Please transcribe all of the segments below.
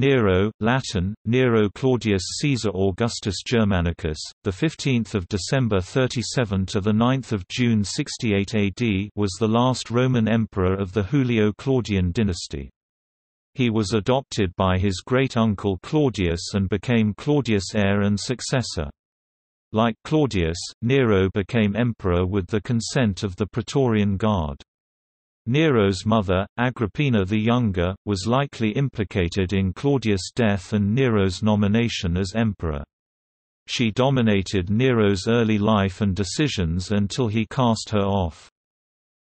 Nero, Latin, Nero Claudius Caesar Augustus Germanicus, the 15th of December 37 to the 9th of June 68 AD, was the last Roman emperor of the Julio-Claudian dynasty. He was adopted by his great-uncle Claudius and became Claudius' heir and successor. Like Claudius, Nero became emperor with the consent of the Praetorian Guard. Nero's mother, Agrippina the Younger, was likely implicated in Claudius' death and Nero's nomination as emperor. She dominated Nero's early life and decisions until he cast her off.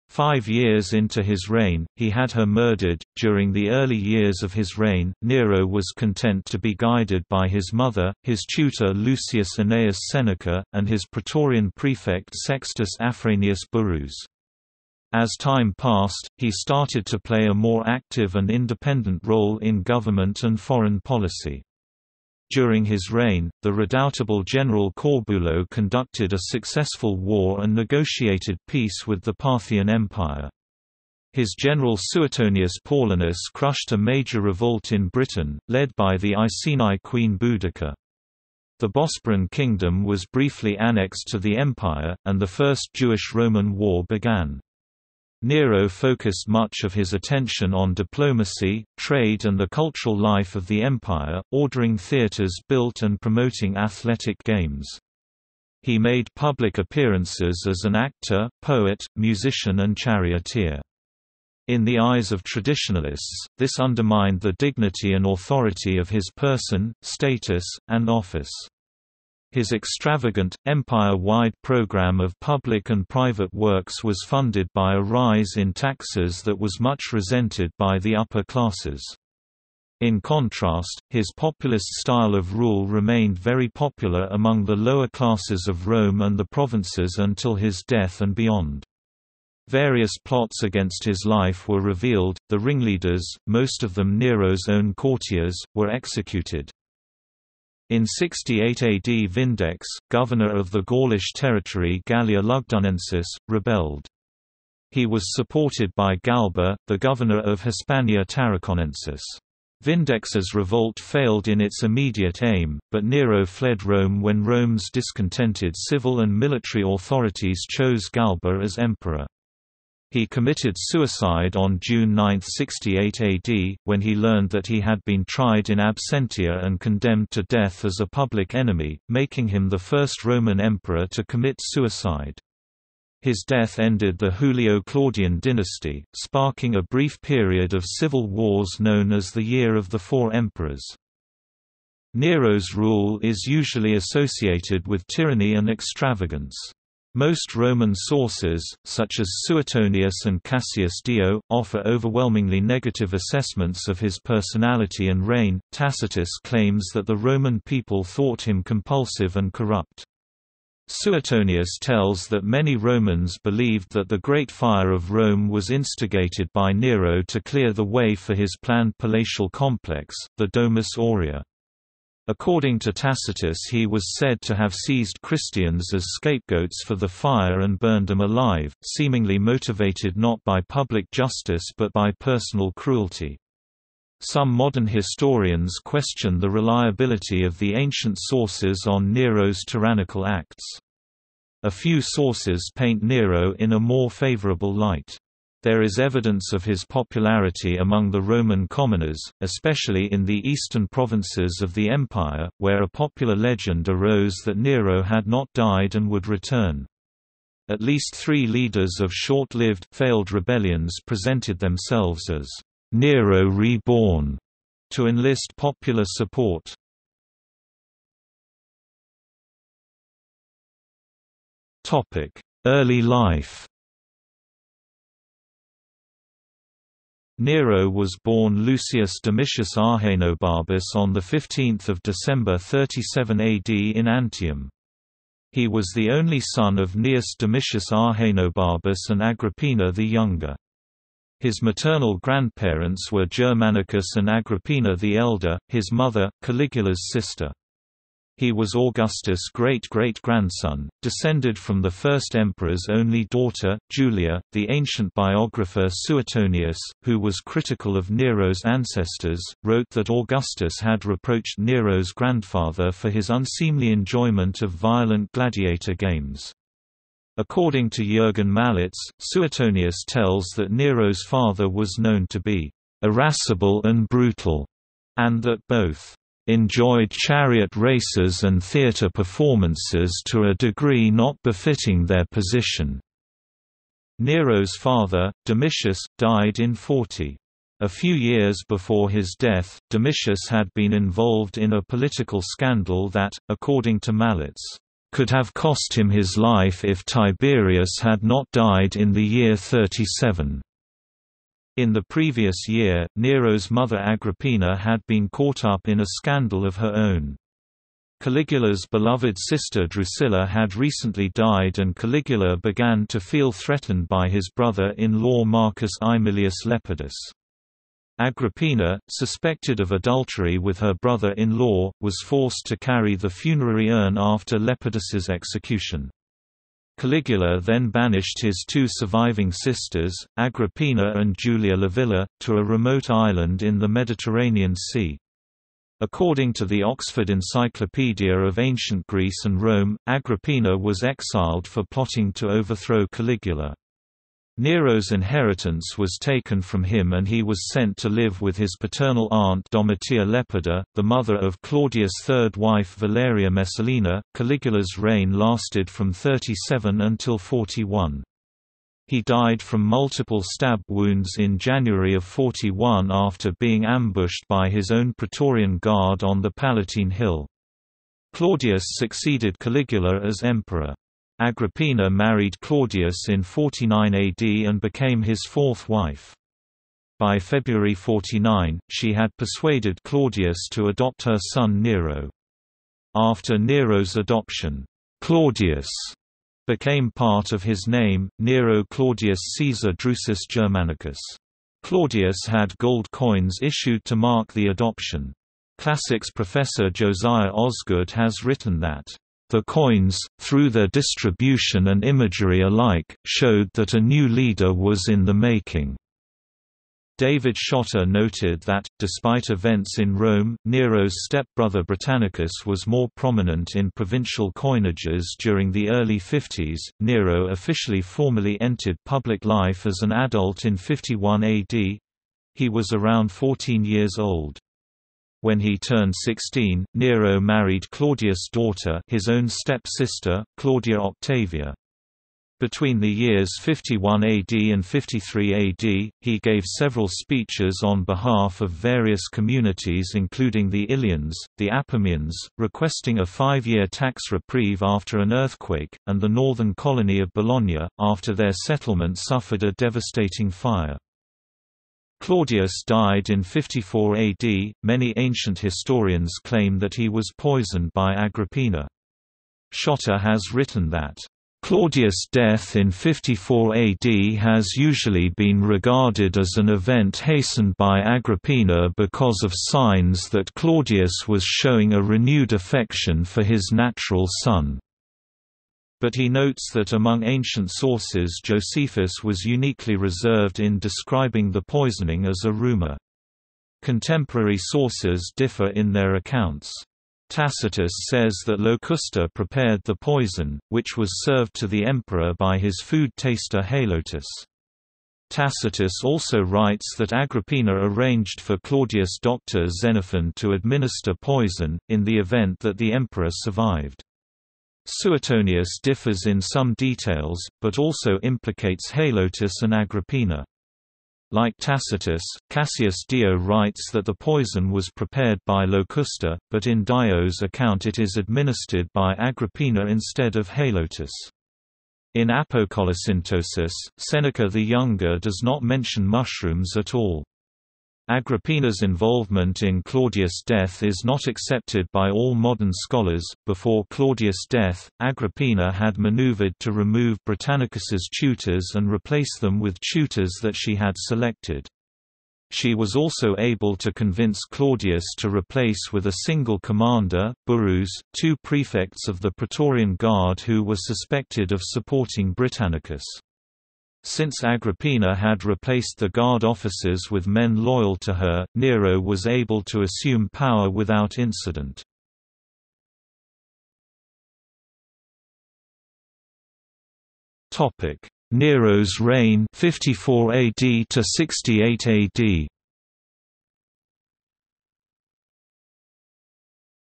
5 years into his reign, he had her murdered. During the early years of his reign, Nero was content to be guided by his mother, his tutor Lucius Aeneas Seneca, and his Praetorian prefect Sextus Afranius Burrus. As time passed, he started to play a more active and independent role in government and foreign policy. During his reign, the redoubtable general Corbulo conducted a successful war and negotiated peace with the Parthian Empire. His general Suetonius Paulinus crushed a major revolt in Britain, led by the Iceni queen Boudica. The Bosporan Kingdom was briefly annexed to the empire, and the First Jewish-Roman War began. Nero focused much of his attention on diplomacy, trade and the cultural life of the empire, ordering theatres built and promoting athletic games. He made public appearances as an actor, poet, musician and charioteer. In the eyes of traditionalists, this undermined the dignity and authority of his person, status, and office. His extravagant, empire-wide program of public and private works was funded by a rise in taxes that was much resented by the upper classes. In contrast, his populist style of rule remained very popular among the lower classes of Rome and the provinces until his death and beyond. Various plots against his life were revealed, the ringleaders, most of them Nero's own courtiers, were executed. In 68 AD Vindex, governor of the Gaulish territory Gallia Lugdunensis, rebelled. He was supported by Galba, the governor of Hispania Tarraconensis. Vindex's revolt failed in its immediate aim, but Nero fled Rome when Rome's discontented civil and military authorities chose Galba as emperor. He committed suicide on June 9, 68 AD, when he learned that he had been tried in absentia and condemned to death as a public enemy, making him the first Roman emperor to commit suicide. His death ended the Julio-Claudian dynasty, sparking a brief period of civil wars known as the Year of the Four Emperors. Nero's rule is usually associated with tyranny and extravagance. Most Roman sources, such as Suetonius and Cassius Dio, offer overwhelmingly negative assessments of his personality and reign. Tacitus claims that the Roman people thought him compulsive and corrupt. Suetonius tells that many Romans believed that the Great Fire of Rome was instigated by Nero to clear the way for his planned palatial complex, the Domus Aurea. According to Tacitus, he was said to have seized Christians as scapegoats for the fire and burned them alive, seemingly motivated not by public justice but by personal cruelty. Some modern historians question the reliability of the ancient sources on Nero's tyrannical acts. A few sources paint Nero in a more favorable light. There is evidence of his popularity among the Roman commoners, especially in the eastern provinces of the empire, where a popular legend arose that Nero had not died and would return. At least 3 leaders of short-lived, failed rebellions presented themselves as Nero reborn to enlist popular support. Early life. Nero was born Lucius Domitius Ahenobarbus on 15 December 37 AD in Antium. He was the only son of Gnaeus Domitius Ahenobarbus and Agrippina the Younger. His maternal grandparents were Germanicus and Agrippina the Elder, his mother, Caligula's sister. He was Augustus' great-great-grandson, descended from the first emperor's only daughter, Julia. The ancient biographer Suetonius, who was critical of Nero's ancestors, wrote that Augustus had reproached Nero's grandfather for his unseemly enjoyment of violent gladiator games. According to Jürgen Malitz, Suetonius tells that Nero's father was known to be irascible and brutal, and that both enjoyed chariot races and theatre performances to a degree not befitting their position. Nero's father, Domitius, died in 40. A few years before his death, Domitius had been involved in a political scandal that, according to Malitz, could have cost him his life if Tiberius had not died in the year 37. In the previous year, Nero's mother Agrippina had been caught up in a scandal of her own. Caligula's beloved sister Drusilla had recently died, and Caligula began to feel threatened by his brother-in-law Marcus Aemilius Lepidus. Agrippina, suspected of adultery with her brother-in-law, was forced to carry the funerary urn after Lepidus's execution. Caligula then banished his two surviving sisters, Agrippina and Julia Livilla, to a remote island in the Mediterranean Sea. According to the Oxford Encyclopedia of Ancient Greece and Rome, Agrippina was exiled for plotting to overthrow Caligula. Nero's inheritance was taken from him and he was sent to live with his paternal aunt Domitia Lepida, the mother of Claudius' third wife Valeria Messalina. Caligula's reign lasted from 37 until 41. He died from multiple stab wounds in January of 41 after being ambushed by his own Praetorian guard on the Palatine Hill. Claudius succeeded Caligula as emperor. Agrippina married Claudius in 49 AD and became his fourth wife. By February 49, she had persuaded Claudius to adopt her son Nero. After Nero's adoption, Claudius became part of his name, Nero Claudius Caesar Drusus Germanicus. Claudius had gold coins issued to mark the adoption. Classics professor Josiah Osgood has written that the coins, through their distribution and imagery alike, showed that a new leader was in the making. David Schotter noted that, despite events in Rome, Nero's stepbrother Britannicus was more prominent in provincial coinages during the early 50s. Nero officially formally entered public life as an adult in 51 AD. He was around 14 years old. When he turned 16, Nero married Claudius' daughter, his own stepsister, Claudia Octavia. Between the years 51 AD and 53 AD, he gave several speeches on behalf of various communities including the Ilians, the Apammeans, requesting a 5-year tax reprieve after an earthquake, and the northern colony of Bologna, after their settlement suffered a devastating fire. Claudius died in 54 AD. Many ancient historians claim that he was poisoned by Agrippina. Schotter has written that, "Claudius' death in 54 AD has usually been regarded as an event hastened by Agrippina because of signs that Claudius was showing a renewed affection for his natural son." But he notes that among ancient sources Josephus was uniquely reserved in describing the poisoning as a rumor. Contemporary sources differ in their accounts. Tacitus says that Locusta prepared the poison, which was served to the emperor by his food taster Halotus. Tacitus also writes that Agrippina arranged for Claudius' doctor Xenophon to administer poison, in the event that the emperor survived. Suetonius differs in some details, but also implicates Halotus and Agrippina. Like Tacitus, Cassius Dio writes that the poison was prepared by Locusta, but in Dio's account it is administered by Agrippina instead of Halotus. In Apocolicyntosis, Seneca the Younger does not mention mushrooms at all. Agrippina's involvement in Claudius' death is not accepted by all modern scholars. Before Claudius' death, Agrippina had maneuvered to remove Britannicus's tutors and replace them with tutors that she had selected. she was also able to convince Claudius to replace with a single commander, Burrus, two prefects of the Praetorian Guard who were suspected of supporting Britannicus. Since Agrippina had replaced the guard officers with men loyal to her, Nero was able to assume power without incident. Nero's reign 54 AD to 68 AD.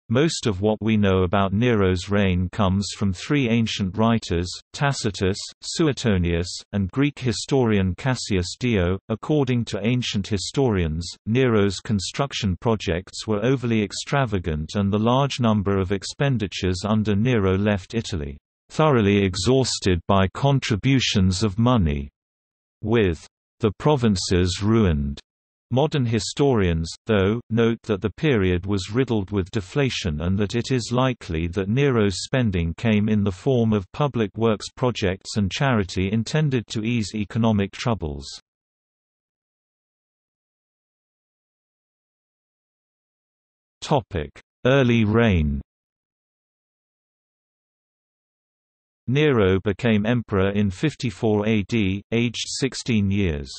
Most of what we know about Nero's reign comes from three ancient writers, Tacitus, Suetonius, and Greek historian Cassius Dio. According to ancient historians, Nero's construction projects were overly extravagant and the large number of expenditures under Nero left Italy thoroughly exhausted by contributions of money, with the provinces ruined. Modern historians, though, note that the period was riddled with deflation and that it is likely that Nero's spending came in the form of public works projects and charity intended to ease economic troubles. Early reign. Nero became emperor in 54 AD, aged 16 years.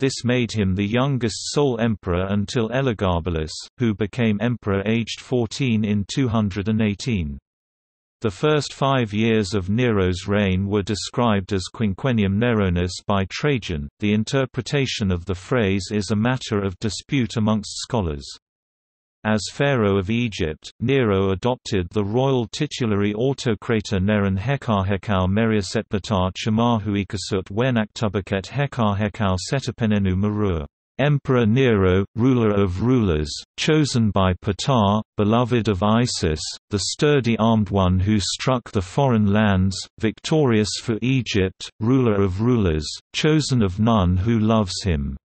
This made him the youngest sole emperor until Elagabalus, who became emperor aged 14 in 218. The first 5 years of Nero's reign were described as Quinquennium Neronis by Trajan. The interpretation of the phrase is a matter of dispute amongst scholars. As pharaoh of Egypt, Nero adopted the royal titulary autocrator Neron Hekarhekau Meriasetpatar Chamahu Ikasut Wenaktubaket Hekarhekau Setapenenu Marur, Emperor Nero, ruler of rulers, chosen by Ptah, beloved of Isis, the sturdy armed one who struck the foreign lands, victorious for Egypt, ruler of rulers, chosen of none who loves him.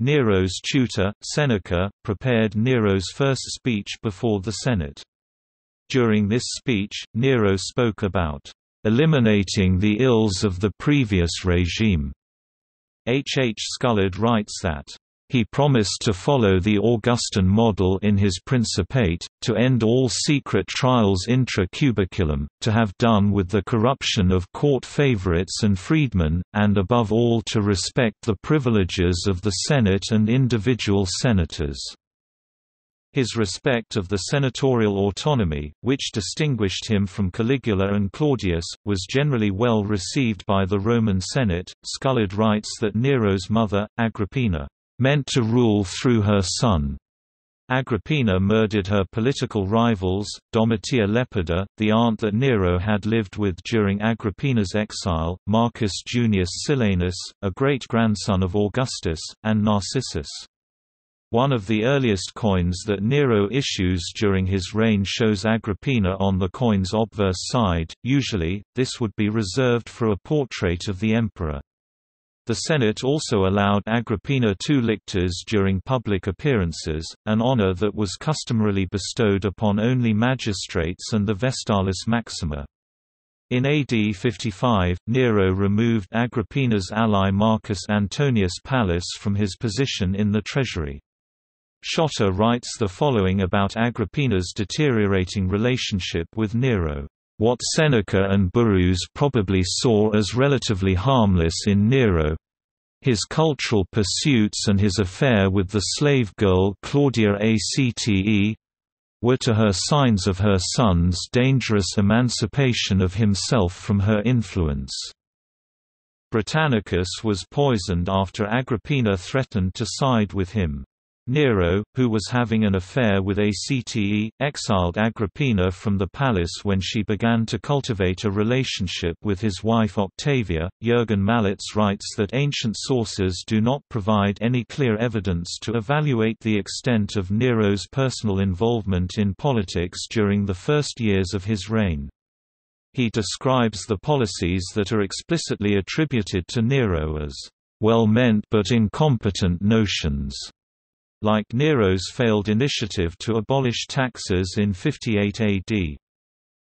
Nero's tutor, Seneca, prepared Nero's first speech before the Senate. During this speech, Nero spoke about eliminating the ills of the previous regime. H. Scullard writes that he promised to follow the Augustan model in his Principate, to end all secret trials intra cubiculum, to have done with the corruption of court favorites and freedmen, and above all to respect the privileges of the Senate and individual senators. His respect of the senatorial autonomy, which distinguished him from Caligula and Claudius, was generally well received by the Roman Senate. Scullard writes that Nero's mother, Agrippina, meant to rule through her son. Agrippina murdered her political rivals, Domitia Lepida, the aunt that Nero had lived with during Agrippina's exile, Marcus Junius Silanus, a great-grandson of Augustus, and Narcissus. One of the earliest coins that Nero issues during his reign shows Agrippina on the coin's obverse side. Usually, this would be reserved for a portrait of the emperor. The Senate also allowed Agrippina two lictors during public appearances, an honor that was customarily bestowed upon only magistrates and the Vestalis Maxima. In AD 55, Nero removed Agrippina's ally Marcus Antonius Pallas from his position in the treasury. Schotter writes the following about Agrippina's deteriorating relationship with Nero. What Seneca and Burrus probably saw as relatively harmless in Nero—his cultural pursuits and his affair with the slave girl Claudia Acte—were to her signs of her son's dangerous emancipation of himself from her influence. Britannicus was poisoned after Agrippina threatened to side with him. Nero, who was having an affair with Acte, exiled Agrippina from the palace when she began to cultivate a relationship with his wife Octavia. Jürgen Malitz writes that ancient sources do not provide any clear evidence to evaluate the extent of Nero's personal involvement in politics during the first years of his reign. He describes the policies that are explicitly attributed to Nero as well-meant but incompetent notions, like Nero's failed initiative to abolish taxes in 58 AD.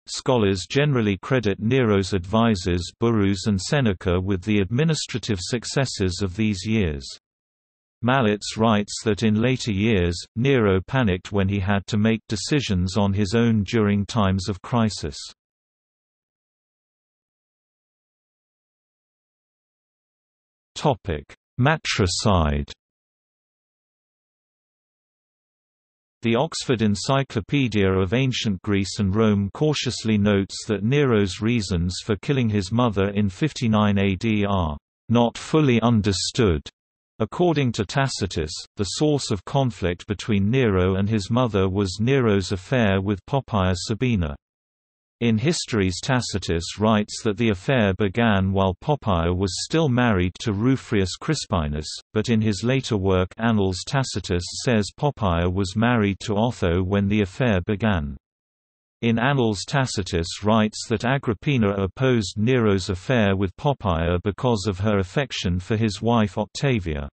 Scholars generally credit Nero's advisors Burrus and Seneca with the administrative successes of these years. Malitz writes that in later years, Nero panicked when he had to make decisions on his own during times of crisis. Matricide. The Oxford Encyclopedia of Ancient Greece and Rome cautiously notes that Nero's reasons for killing his mother in 59 AD are not fully understood. According to Tacitus, the source of conflict between Nero and his mother was Nero's affair with Poppaea Sabina. In Histories, Tacitus writes that the affair began while Poppaea was still married to Rufrius Crispinus, but in his later work Annals Tacitus says Poppaea was married to Otho when the affair began. In Annals Tacitus writes that Agrippina opposed Nero's affair with Poppaea because of her affection for his wife Octavia.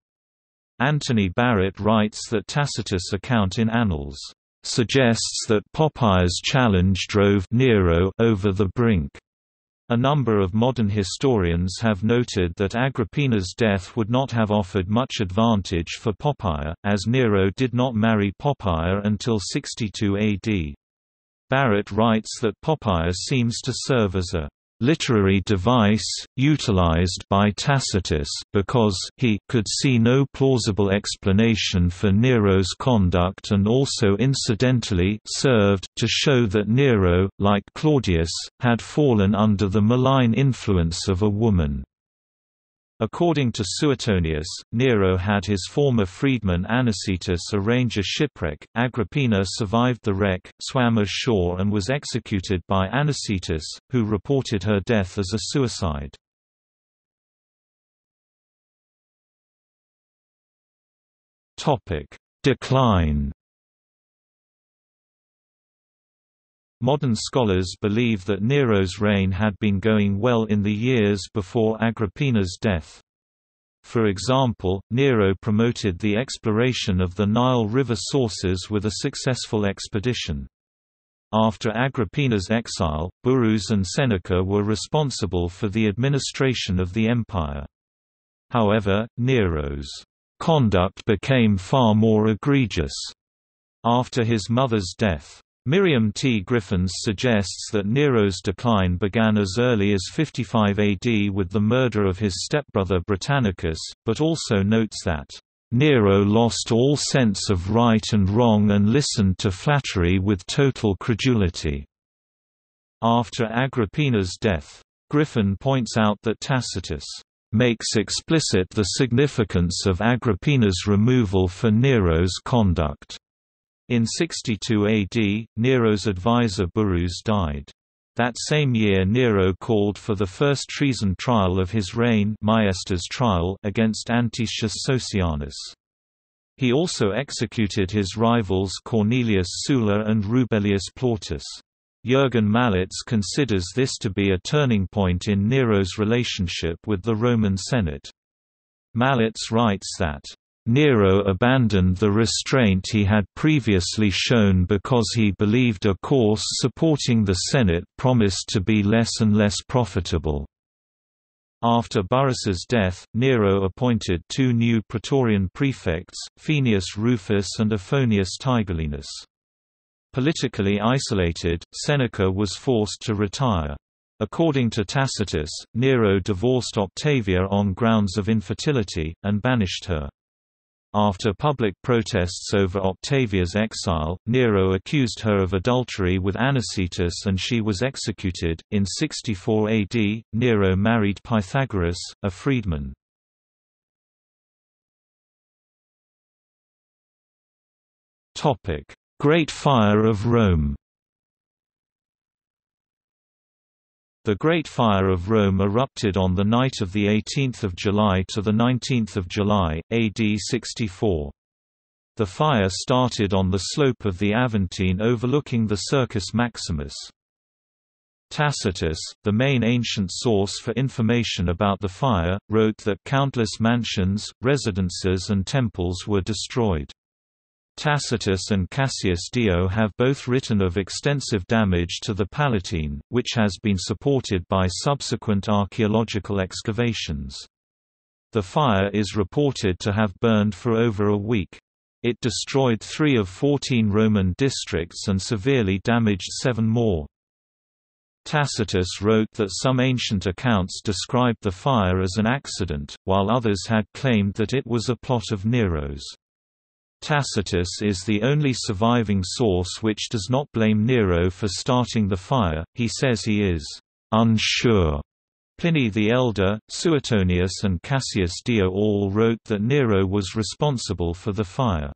Anthony Barrett writes that Tacitus' account in Annals suggests that Poppaea's challenge drove Nero over the brink. A number of modern historians have noted that Agrippina's death would not have offered much advantage for Poppaea, as Nero did not marry Poppaea until 62 AD. Barrett writes that Poppaea seems to serve as a literary device, utilized by Tacitus because he could see no plausible explanation for Nero's conduct, and also incidentally served to show that Nero, like Claudius, had fallen under the malign influence of a woman. According to Suetonius, Nero had his former freedman Anicetus arrange a shipwreck. Agrippina survived the wreck, swam ashore, and was executed by Anicetus, who reported her death as a suicide. Decline. Modern scholars believe that Nero's reign had been going well in the years before Agrippina's death. For example, Nero promoted the exploration of the Nile River sources with a successful expedition. After Agrippina's exile, Burrus and Seneca were responsible for the administration of the empire. However, Nero's conduct became far more egregious after his mother's death. Miriam T. Griffins suggests that Nero's decline began as early as 55 AD with the murder of his stepbrother Britannicus, but also notes that, "...Nero lost all sense of right and wrong and listened to flattery with total credulity." After Agrippina's death, Griffin points out that Tacitus, "...makes explicit the significance of Agrippina's removal for Nero's conduct." In 62 AD, Nero's advisor Burrus died. That same year Nero called for the first treason trial of his reign, Maiestas trial, against Antitius Socinianus. He also executed his rivals Cornelius Sulla and Rubellius Plautus. Jürgen Malitz considers this to be a turning point in Nero's relationship with the Roman Senate. Malitz writes that Nero abandoned the restraint he had previously shown because he believed a course supporting the Senate promised to be less and less profitable. After Burrus's death, Nero appointed two new Praetorian prefects, Fenius Rufus and Afonius Tigellinus. Politically isolated, Seneca was forced to retire. According to Tacitus, Nero divorced Octavia on grounds of infertility, and banished her. After public protests over Octavia's exile, Nero accused her of adultery with Anicetus and she was executed. In 64 AD, Nero married Pythagoras, a freedman. Great Fire of Rome. The Great Fire of Rome erupted on the night of 18 July to 19 July, AD 64. The fire started on the slope of the Aventine overlooking the Circus Maximus. Tacitus, the main ancient source for information about the fire, wrote that countless mansions, residences and temples were destroyed. Tacitus and Cassius Dio have both written of extensive damage to the Palatine, which has been supported by subsequent archaeological excavations. The fire is reported to have burned for over a week. It destroyed 3 of 14 Roman districts and severely damaged 7 more. Tacitus wrote that some ancient accounts described the fire as an accident, while others had claimed that it was a plot of Nero's. Tacitus is the only surviving source which does not blame Nero for starting the fire. He says he is unsure. Pliny the Elder, Suetonius and Cassius Dio all wrote that Nero was responsible for the fire.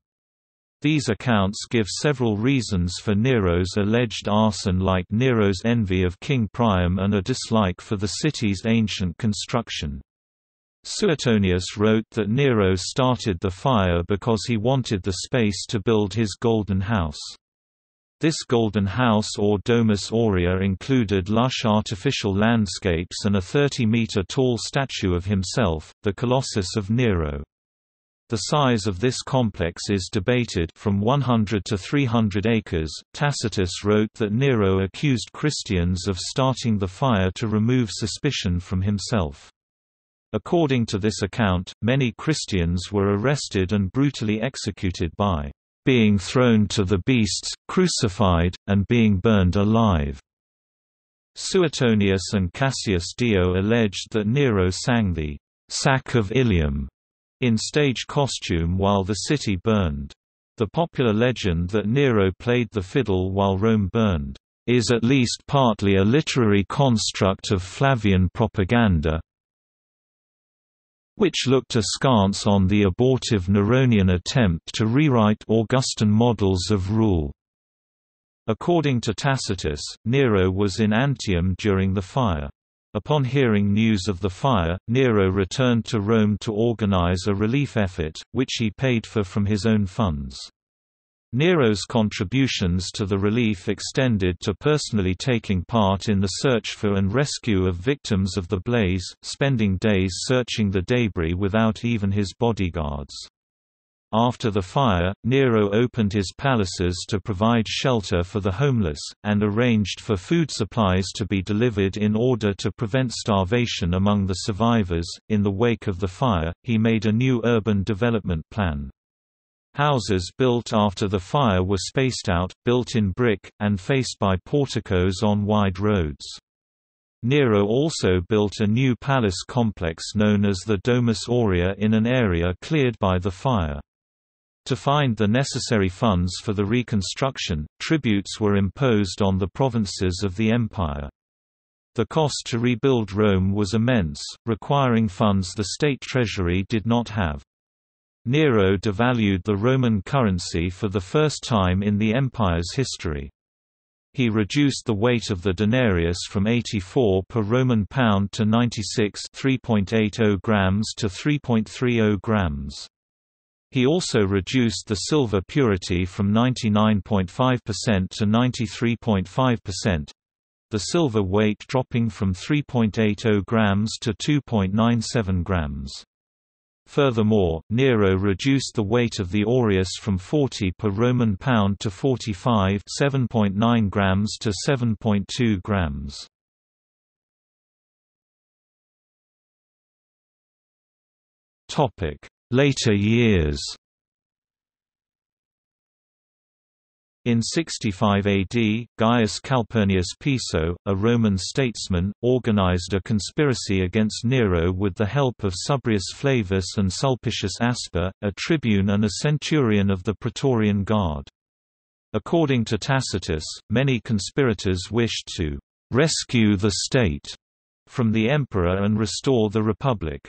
These accounts give several reasons for Nero's alleged arson, like Nero's envy of King Priam and a dislike for the city's ancient construction. Suetonius wrote that Nero started the fire because he wanted the space to build his golden house. This golden house, or Domus Aurea, included lush artificial landscapes and a 30-meter-tall statue of himself, the Colossus of Nero. The size of this complex is debated, from 100 to 300 acres. Tacitus wrote that Nero accused Christians of starting the fire to remove suspicion from himself. According to this account, many Christians were arrested and brutally executed by being thrown to the beasts, crucified, and being burned alive. Suetonius and Cassius Dio alleged that Nero sang the Sack of Ilium in stage costume while the city burned. The popular legend that Nero played the fiddle while Rome burned is at least partly a literary construct of Flavian propaganda, which looked askance on the abortive Neronian attempt to rewrite Augustan models of rule. According to Tacitus, Nero was in Antium during the fire. Upon hearing news of the fire, Nero returned to Rome to organize a relief effort, which he paid for from his own funds. Nero's contributions to the relief extended to personally taking part in the search for and rescue of victims of the blaze, spending days searching the debris without even his bodyguards. After the fire, Nero opened his palaces to provide shelter for the homeless, and arranged for food supplies to be delivered in order to prevent starvation among the survivors. In the wake of the fire, he made a new urban development plan. Houses built after the fire were spaced out, built in brick, and faced by porticos on wide roads. Nero also built a new palace complex known as the Domus Aurea in an area cleared by the fire. To find the necessary funds for the reconstruction, tributes were imposed on the provinces of the empire. The cost to rebuild Rome was immense, requiring funds the state treasury did not have. Nero devalued the Roman currency for the first time in the empire's history. He reduced the weight of the denarius from 84 per Roman pound to 96 (3.80 grams) to 3.30 grams. He also reduced the silver purity from 99.5% to 93.5%, the silver weight dropping from 3.80 grams to 2.97 grams. Furthermore, Nero reduced the weight of the aureus from 40 per Roman pound to 45 (7.9 grams to 7.2 grams). Topic: Later years. In 65 AD, Gaius Calpurnius Piso, a Roman statesman, organized a conspiracy against Nero with the help of Publius Flavius and Sulpicius Asper, a tribune and a centurion of the Praetorian Guard. According to Tacitus, many conspirators wished to rescue the state from the emperor and restore the republic.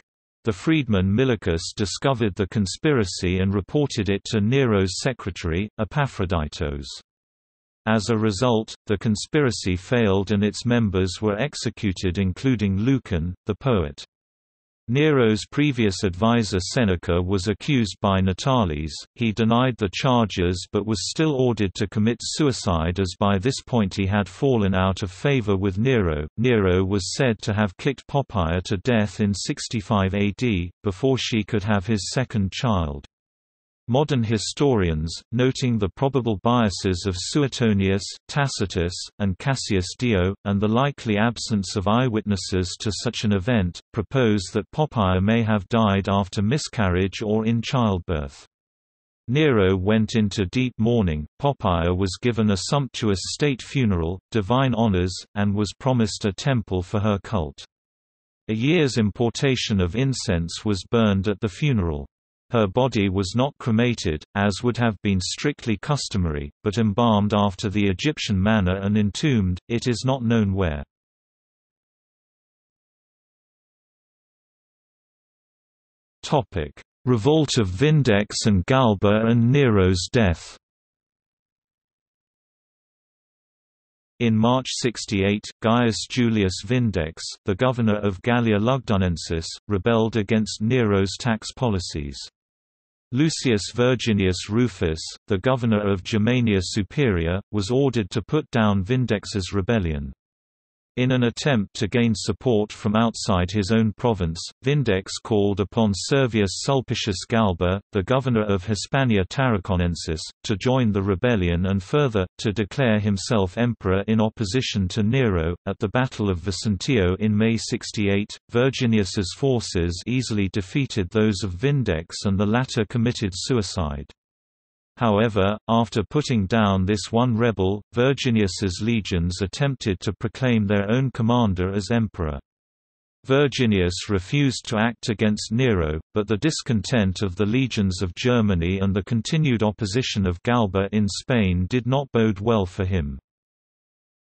The freedman Millicus discovered the conspiracy and reported it to Nero's secretary, Epaphroditus. As a result, the conspiracy failed and its members were executed, including Lucan, the poet. Nero's previous advisor Seneca was accused by Natalis. He denied the charges but was still ordered to commit suicide, as by this point he had fallen out of favor with Nero. Nero was said to have kicked Poppaea to death in 65 AD, before she could have his second child. Modern historians, noting the probable biases of Suetonius, Tacitus, and Cassius Dio, and the likely absence of eyewitnesses to such an event, propose that Poppaea may have died after miscarriage or in childbirth. Nero went into deep mourning, Poppaea was given a sumptuous state funeral, divine honors, and was promised a temple for her cult. A year's importation of incense was burned at the funeral. Her body was not cremated, as would have been strictly customary, but embalmed after the Egyptian manner and entombed, it is not known where. Revolt of Vindex and Galba and Nero's death. In March 68, Gaius Julius Vindex, the governor of Gallia Lugdunensis, rebelled against Nero's tax policies. Lucius Verginius Rufus, the governor of Germania Superior, was ordered to put down Vindex's rebellion. In an attempt to gain support from outside his own province, Vindex called upon Servius Sulpicius Galba, the governor of Hispania Tarraconensis, to join the rebellion and further, to declare himself emperor in opposition to Nero. At the Battle of Vicentio in May 68, Verginius's forces easily defeated those of Vindex and the latter committed suicide. However, after putting down this one rebel, Verginius's legions attempted to proclaim their own commander as emperor. Verginius refused to act against Nero, but the discontent of the legions of Germany and the continued opposition of Galba in Spain did not bode well for him.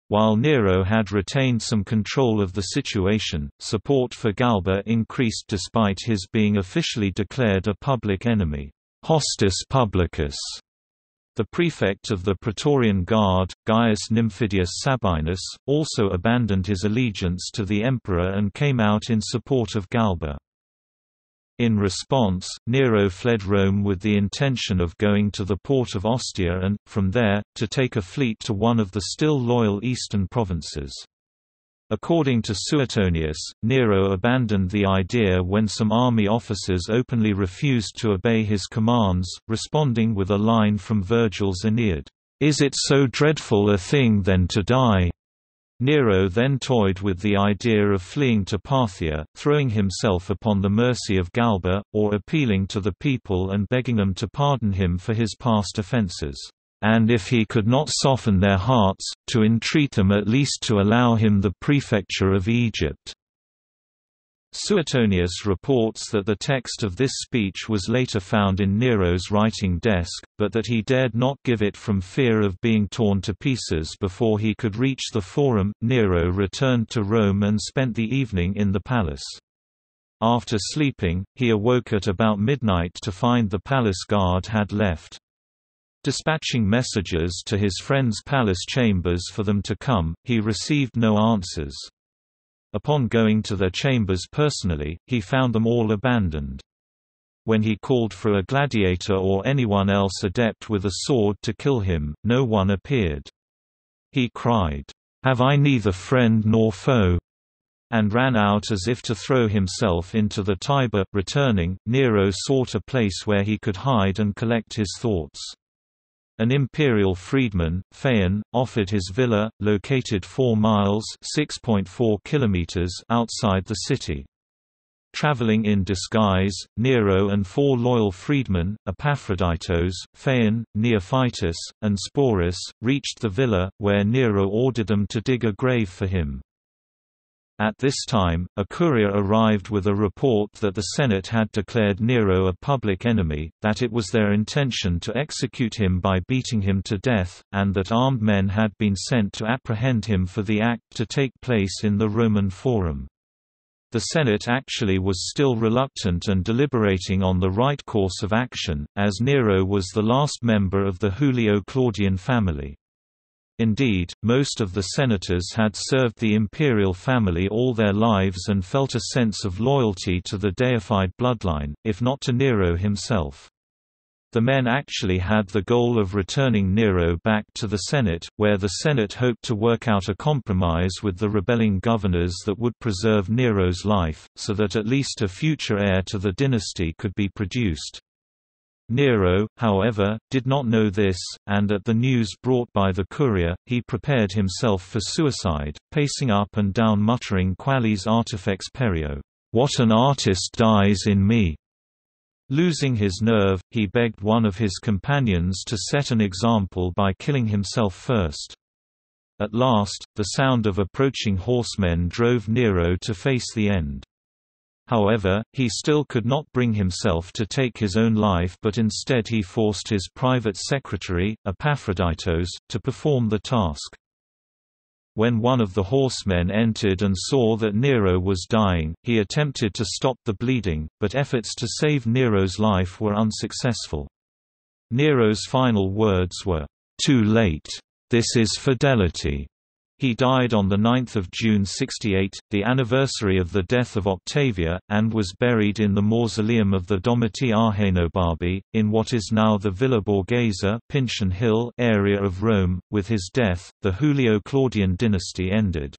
While Nero had retained some control of the situation, support for Galba increased despite his being officially declared a public enemy. Hostis publicus. The prefect of the Praetorian Guard, Gaius Nymphidius Sabinus, also abandoned his allegiance to the emperor and came out in support of Galba. In response, Nero fled Rome with the intention of going to the port of Ostia and, from there, to take a fleet to one of the still loyal eastern provinces. According to Suetonius, Nero abandoned the idea when some army officers openly refused to obey his commands, responding with a line from Virgil's Aeneid, "Is it so dreadful a thing then to die?" Nero then toyed with the idea of fleeing to Parthia, throwing himself upon the mercy of Galba, or appealing to the people and begging them to pardon him for his past offenses, and if he could not soften their hearts, to entreat them at least to allow him the prefecture of Egypt." Suetonius reports that the text of this speech was later found in Nero's writing desk, but that he dared not give it from fear of being torn to pieces before he could reach the Forum. Nero returned to Rome and spent the evening in the palace. After sleeping, he awoke at about midnight to find the palace guard had left. Dispatching messages to his friends' palace chambers for them to come, he received no answers. Upon going to their chambers personally, he found them all abandoned. When he called for a gladiator or anyone else adept with a sword to kill him, no one appeared. He cried, "Have I neither friend nor foe?" and ran out as if to throw himself into the Tiber. Returning, Nero sought a place where he could hide and collect his thoughts. An imperial freedman, Phaon, offered his villa, located 4 miles (6.4 kilometers) outside the city. Traveling in disguise, Nero and 4 loyal freedmen, Epaphroditus, Phaon, Neophytus, and Sporus, reached the villa, where Nero ordered them to dig a grave for him. At this time, a courier arrived with a report that the Senate had declared Nero a public enemy, that it was their intention to execute him by beating him to death, and that armed men had been sent to apprehend him for the act to take place in the Roman Forum. The Senate actually was still reluctant and deliberating on the right course of action, as Nero was the last member of the Julio-Claudian family. Indeed, most of the senators had served the imperial family all their lives and felt a sense of loyalty to the deified bloodline, if not to Nero himself. The men actually had the goal of returning Nero back to the Senate, where the Senate hoped to work out a compromise with the rebelling governors that would preserve Nero's life, so that at least a future heir to the dynasty could be produced. Nero, however, did not know this, and at the news brought by the courier, he prepared himself for suicide, pacing up and down muttering Quales artifex perio, "What an artist dies in me." Losing his nerve, he begged one of his companions to set an example by killing himself first. At last, the sound of approaching horsemen drove Nero to face the end. However, he still could not bring himself to take his own life, but instead he forced his private secretary, Epaphroditus, to perform the task. When one of the horsemen entered and saw that Nero was dying, he attempted to stop the bleeding, but efforts to save Nero's life were unsuccessful. Nero's final words were, "Too late. This is fidelity." He died on 9 June 68, the anniversary of the death of Octavia, and was buried in the mausoleum of the Domitia Ahenobarbus, in what is now the Villa Borghese Pincian Hill area of Rome. With his death, the Julio-Claudian dynasty ended.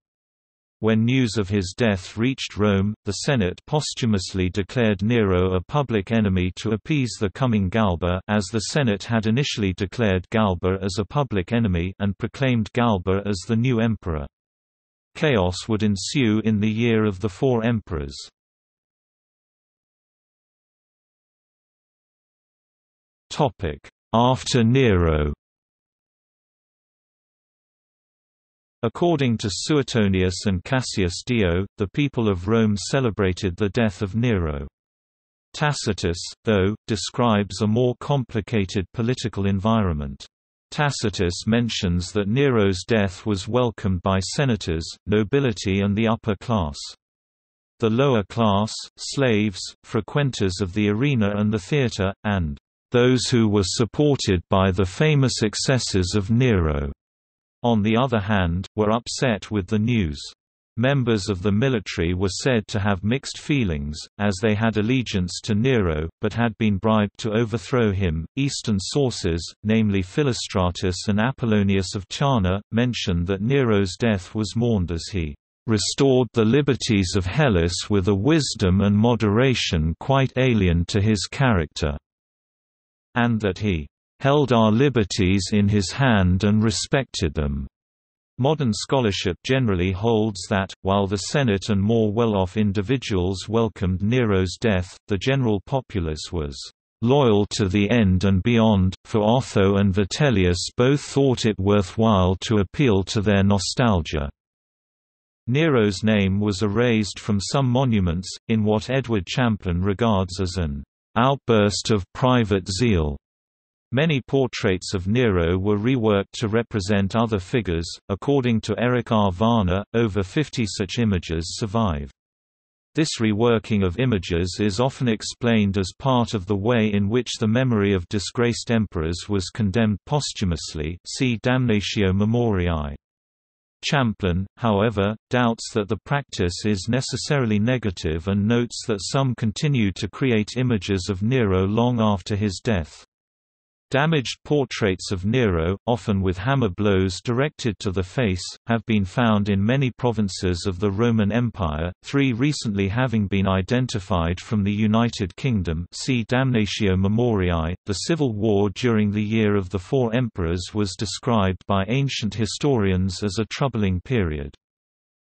When news of his death reached Rome, the Senate posthumously declared Nero a public enemy to appease the coming Galba, as the Senate had initially declared Galba as a public enemy and proclaimed Galba as the new emperor. Chaos would ensue in the year of the four emperors. After Nero. According to Suetonius and Cassius Dio, the people of Rome celebrated the death of Nero. Tacitus, though, describes a more complicated political environment. Tacitus mentions that Nero's death was welcomed by senators, nobility and the upper class. The lower class, slaves, frequenters of the arena and the theatre, and "those who were supported by the famous excesses of Nero," on the other hand, were upset with the news. Members of the military were said to have mixed feelings, as they had allegiance to Nero, but had been bribed to overthrow him. Eastern sources, namely Philostratus and Apollonius of Tyana, mention that Nero's death was mourned as he restored the liberties of Hellas with a wisdom and moderation quite alien to his character, and that he held our liberties in his hand and respected them. Modern scholarship generally holds that, while the Senate and more well-off individuals welcomed Nero's death, the general populace was loyal to the end and beyond, for Otho and Vitellius both thought it worthwhile to appeal to their nostalgia. Nero's name was erased from some monuments, in what Edward Champlin regards as an outburst of private zeal. Many portraits of Nero were reworked to represent other figures. According to Eric R. Varner, over 50 such images survive. This reworking of images is often explained as part of the way in which the memory of disgraced emperors was condemned posthumously. See Damnatio Memoriae. Champlin, however, doubts that the practice is necessarily negative and notes that some continue to create images of Nero long after his death. Damaged portraits of Nero, often with hammer blows directed to the face, have been found in many provinces of the Roman Empire, three recently having been identified from the United Kingdom. See Damnatio Memoriae. The civil war during the year of the four emperors was described by ancient historians as a troubling period.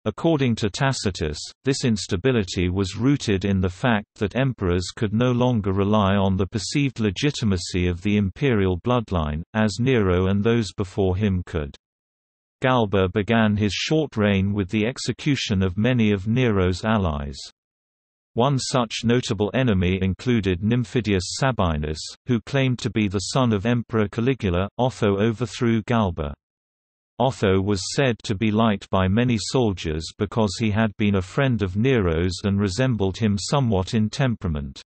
According to Tacitus, this instability was rooted in the fact that emperors could no longer rely on the perceived legitimacy of the imperial bloodline, as Nero and those before him could. Galba began his short reign with the execution of many of Nero's allies. One such notable enemy included Nymphidius Sabinus, who claimed to be the son of Emperor Caligula. Otho overthrew Galba. Otho was said to be liked by many soldiers because he had been a friend of Nero's and resembled him somewhat in temperament.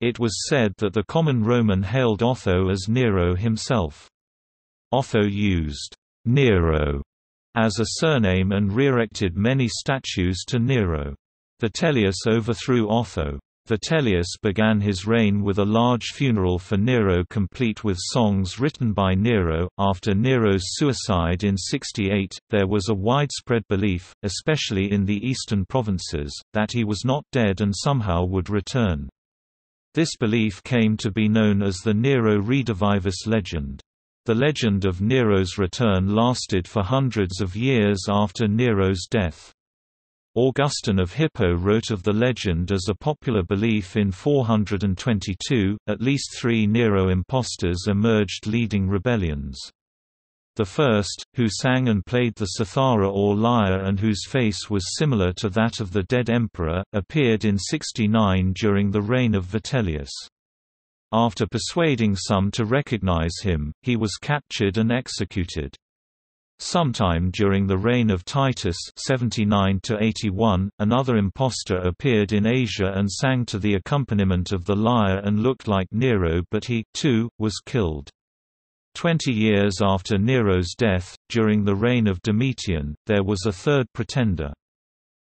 It was said that the common Roman hailed Otho as Nero himself. Otho used Nero as a surname and re-erected many statues to Nero. Vitellius overthrew Otho. Vitellius began his reign with a large funeral for Nero complete with songs written by Nero. After Nero's suicide in 68, there was a widespread belief, especially in the eastern provinces, that he was not dead and somehow would return. This belief came to be known as the Nero Redivivus legend. The legend of Nero's return lasted for hundreds of years after Nero's death. Augustine of Hippo wrote of the legend as a popular belief in 422. At least three Nero impostors emerged leading rebellions. The first, who sang and played the cithara or lyre and whose face was similar to that of the dead emperor, appeared in 69 during the reign of Vitellius. After persuading some to recognize him, he was captured and executed. Sometime during the reign of Titus 79–81, another impostor appeared in Asia and sang to the accompaniment of the lyre and looked like Nero, but he, too, was killed. 20 years after Nero's death, during the reign of Domitian, there was a third pretender.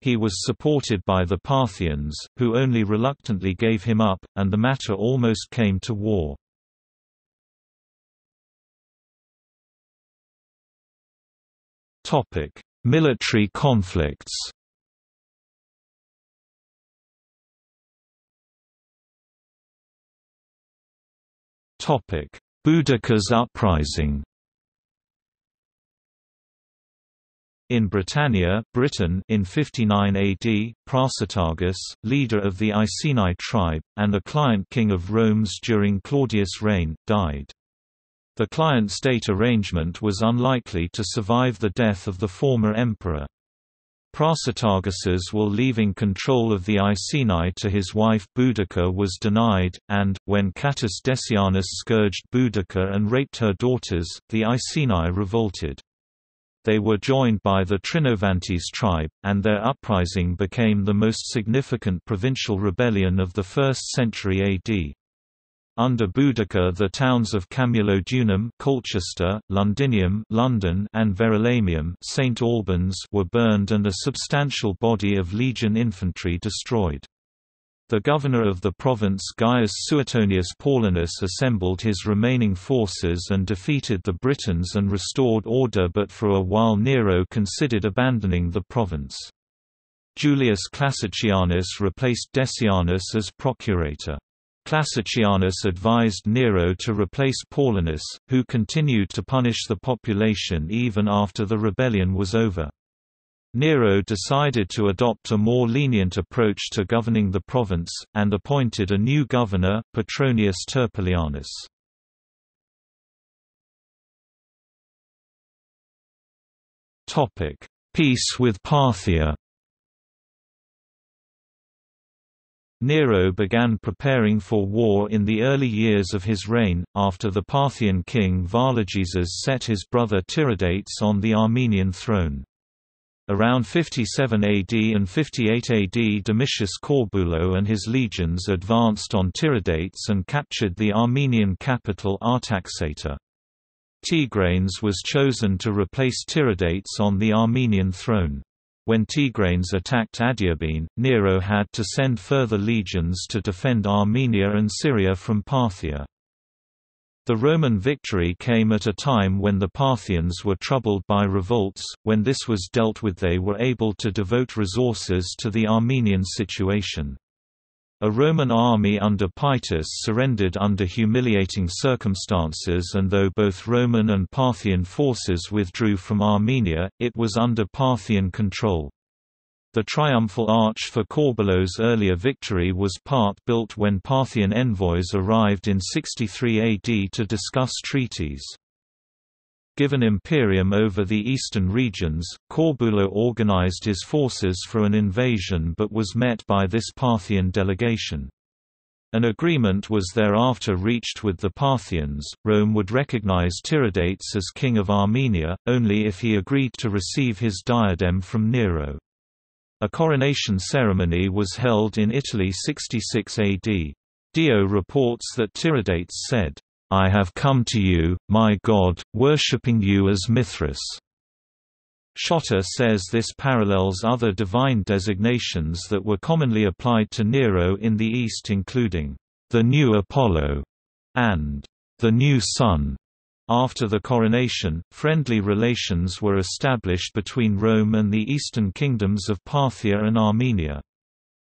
He was supported by the Parthians, who only reluctantly gave him up, and the matter almost came to war. Topic: Military conflicts. Topic: Boudica's uprising. In Britannia, Britain, in 59 AD, Prasitagus, leader of the Iceni tribe, and a client king of Rome's during Claudius' reign, died. The client-state arrangement was unlikely to survive the death of the former emperor. Prasitagus's will leaving control of the Iceni to his wife Boudica was denied, and, when Catus Decianus scourged Boudica and raped her daughters, the Iceni revolted. They were joined by the Trinovantes tribe, and their uprising became the most significant provincial rebellion of the 1st century AD. Under Boudica, the towns of Camulodunum, Colchester, Londinium, London, and Verulamium, St Albans, were burned and a substantial body of legion infantry destroyed. The governor of the province, Gaius Suetonius Paulinus, assembled his remaining forces and defeated the Britons and restored order, but for a while Nero considered abandoning the province. Julius Classicianus replaced Decianus as procurator. Classicianus advised Nero to replace Paulinus, who continued to punish the population even after the rebellion was over. Nero decided to adopt a more lenient approach to governing the province, and appointed a new governor, Petronius Turpilianus. Peace with Parthia. Nero began preparing for war in the early years of his reign, after the Parthian king Vologeses set his brother Tiridates on the Armenian throne. Around 57 AD and 58 AD, Domitius Corbulo and his legions advanced on Tiridates and captured the Armenian capital Artaxata. Tigranes was chosen to replace Tiridates on the Armenian throne. When Tigranes attacked Adiabene, Nero had to send further legions to defend Armenia and Syria from Parthia. The Roman victory came at a time when the Parthians were troubled by revolts. When this was dealt with, they were able to devote resources to the Armenian situation. A Roman army under Paetus surrendered under humiliating circumstances, and though both Roman and Parthian forces withdrew from Armenia, it was under Parthian control. The triumphal arch for Corbulo's earlier victory was part built when Parthian envoys arrived in 63 AD to discuss treaties. Given imperium over the eastern regions, Corbulo organized his forces for an invasion but was met by this Parthian delegation. An agreement was thereafter reached with the Parthians. Rome would recognize Tiridates as king of Armenia, only if he agreed to receive his diadem from Nero. A coronation ceremony was held in Italy 66 AD. Dio reports that Tiridates said, "I have come to you, my God, worshipping you as Mithras." Schotter says this parallels other divine designations that were commonly applied to Nero in the East, including the new Apollo and the new Sun. After the coronation, friendly relations were established between Rome and the eastern kingdoms of Parthia and Armenia.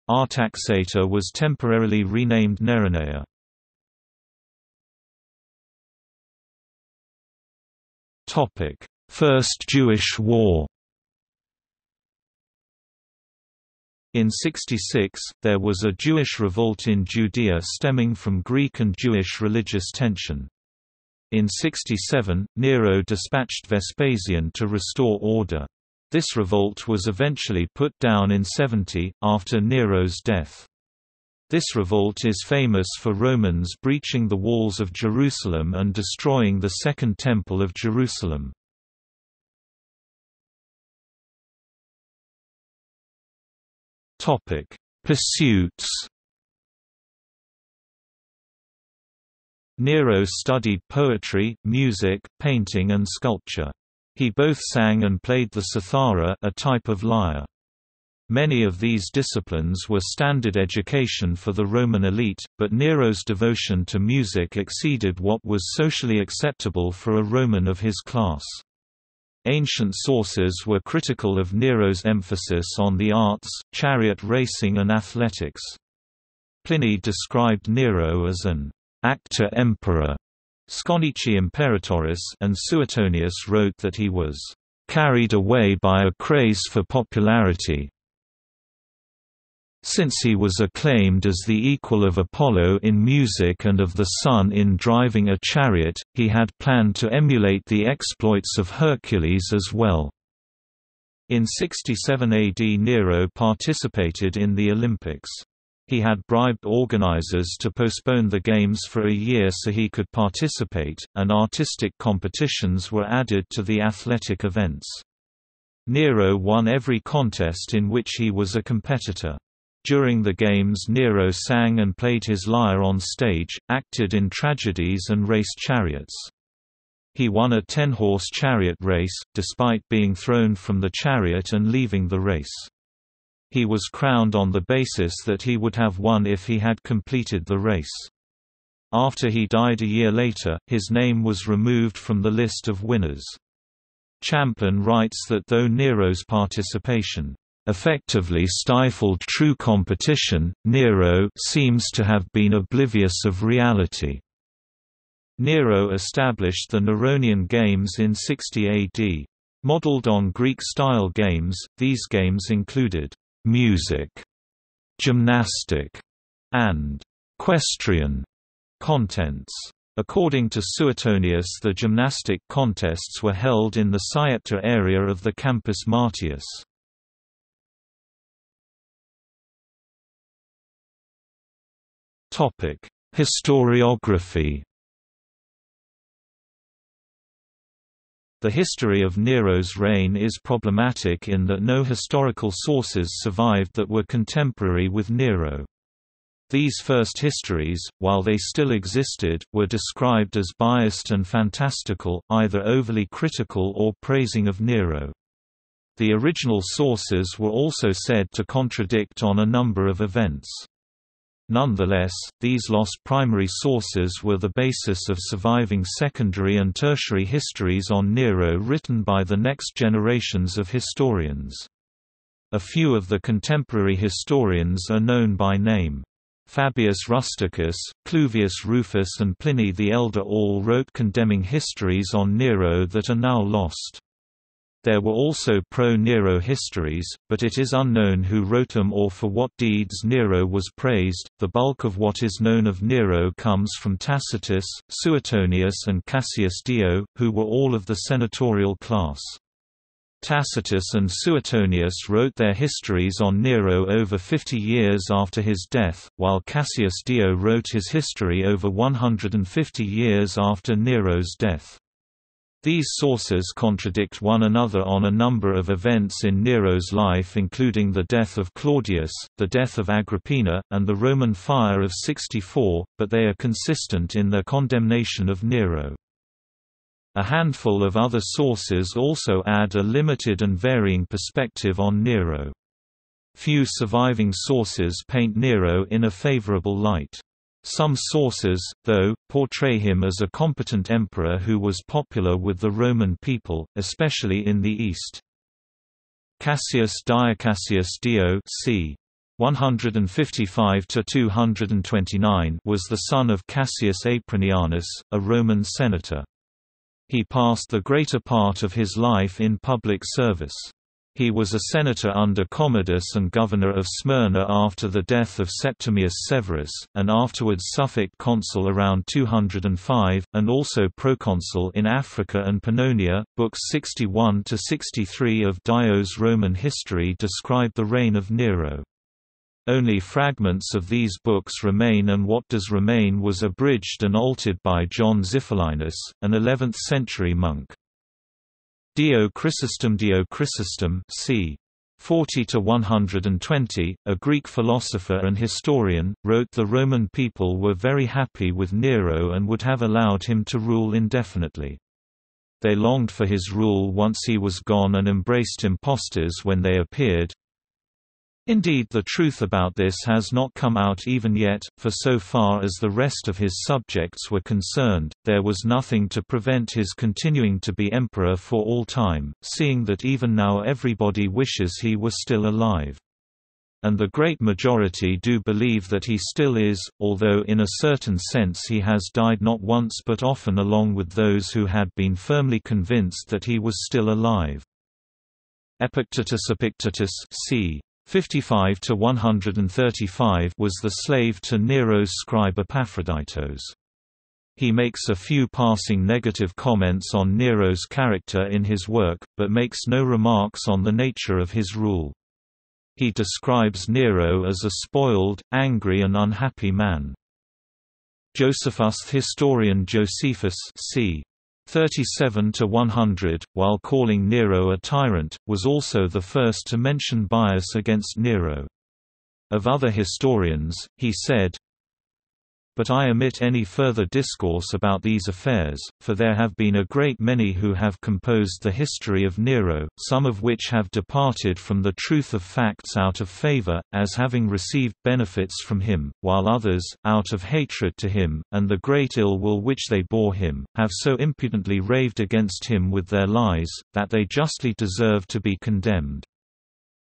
Artaxata was temporarily renamed Neroneia. First Jewish War. In 66, there was a Jewish revolt in Judea stemming from Greek and Jewish religious tension. In 67, Nero dispatched Vespasian to restore order. This revolt was eventually put down in 70, after Nero's death. This revolt is famous for Romans breaching the walls of Jerusalem and destroying the Second Temple of Jerusalem. Pursuits. Nero studied poetry, music, painting and sculpture. He both sang and played the cithara, a type of lyre. Many of these disciplines were standard education for the Roman elite, but Nero's devotion to music exceeded what was socially acceptable for a Roman of his class. Ancient sources were critical of Nero's emphasis on the arts, chariot racing and athletics. Pliny described Nero as an actor emperor, Sconici imperatoris, and Suetonius wrote that he was carried away by a craze for popularity, since he was acclaimed as the equal of Apollo in music and of the sun in driving a chariot. He had planned to emulate the exploits of Hercules as well. In 67 AD, Nero participated in the Olympics. He had bribed organizers to postpone the games for a year so he could participate, and artistic competitions were added to the athletic events. Nero won every contest in which he was a competitor. During the games, Nero sang and played his lyre on stage, acted in tragedies and raced chariots. He won a 10-horse chariot race, despite being thrown from the chariot and leaving the race. He was crowned on the basis that he would have won if he had completed the race. After he died a year later, his name was removed from the list of winners. Champlin writes that though Nero's participation effectively stifled true competition, Nero seems to have been oblivious of reality. Nero established the Neronian Games in 60 AD. Modeled on Greek-style games, these games included music, gymnastic, and equestrian contents. According to Suetonius, the gymnastic contests were held in the Sciatta area of the Campus Martius. Historiography. The history of Nero's reign is problematic in that no historical sources survived that were contemporary with Nero. These first histories, while they still existed, were described as biased and fantastical, either overly critical or praising of Nero. The original sources were also said to contradict on a number of events. Nonetheless, these lost primary sources were the basis of surviving secondary and tertiary histories on Nero written by the next generations of historians. A few of the contemporary historians are known by name. Fabius Rusticus, Cluvius Rufus and Pliny the Elder all wrote condemning histories on Nero that are now lost. There were also pro-Nero histories, but it is unknown who wrote them or for what deeds Nero was praised. The bulk of what is known of Nero comes from Tacitus, Suetonius, and Cassius Dio, who were all of the senatorial class. Tacitus and Suetonius wrote their histories on Nero over 50 years after his death, while Cassius Dio wrote his history over 150 years after Nero's death. These sources contradict one another on a number of events in Nero's life, including the death of Claudius, the death of Agrippina, and the Roman fire of 64, but they are consistent in their condemnation of Nero. A handful of other sources also add a limited and varying perspective on Nero. Few surviving sources paint Nero in a favorable light. Some sources, though, portray him as a competent emperor who was popular with the Roman people, especially in the East. Cassius Dio c. 155–229 was the son of Cassius Apronianus, a Roman senator. He passed the greater part of his life in public service. He was a senator under Commodus and governor of Smyrna after the death of Septimius Severus, and afterwards Suffolk consul around 205, and also proconsul in Africa and Pannonia. Books 61–63 of Dio's Roman history describe the reign of Nero. Only fragments of these books remain, and what does remain was abridged and altered by John Xiphilinus, an 11th-century monk. Dio Chrysostom. Dio Chrysostom c. 40–120, a Greek philosopher and historian, wrote the Roman people were very happy with Nero and would have allowed him to rule indefinitely. They longed for his rule once he was gone and embraced impostors when they appeared. Indeed, the truth about this has not come out even yet, for so far as the rest of his subjects were concerned, there was nothing to prevent his continuing to be emperor for all time, seeing that even now everybody wishes he were still alive. And the great majority do believe that he still is, although in a certain sense he has died not once but often, along with those who had been firmly convinced that he was still alive. Epictetus. Epictetus c. 55–135 was the slave to Nero's scribe Epaphroditus. He makes a few passing negative comments on Nero's character in his work, but makes no remarks on the nature of his rule. He describes Nero as a spoiled, angry and unhappy man. Josephus. The historian Josephus c. 37–100, while calling Nero a tyrant, was also the first to mention bias against Nero. Of other historians, he said, "But I omit any further discourse about these affairs, for there have been a great many who have composed the history of Nero, some of which have departed from the truth of facts out of favor, as having received benefits from him, while others, out of hatred to him, and the great ill will which they bore him, have so impudently raved against him with their lies, that they justly deserve to be condemned.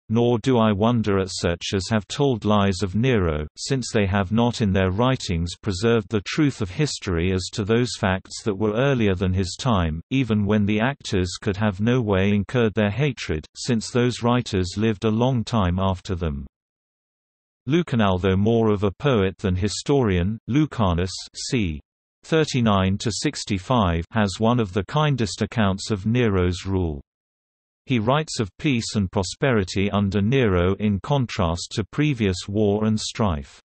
Nor do I wonder at such as have told lies of Nero, since they have not in their writings preserved the truth of history as to those facts that were earlier than his time, even when the actors could have no way incurred their hatred, since those writers lived a long time after them." Lucanal. Though more of a poet than historian, Lucanus c. 39–65 has one of the kindest accounts of Nero's rule. He writes of peace and prosperity under Nero in contrast to previous war and strife.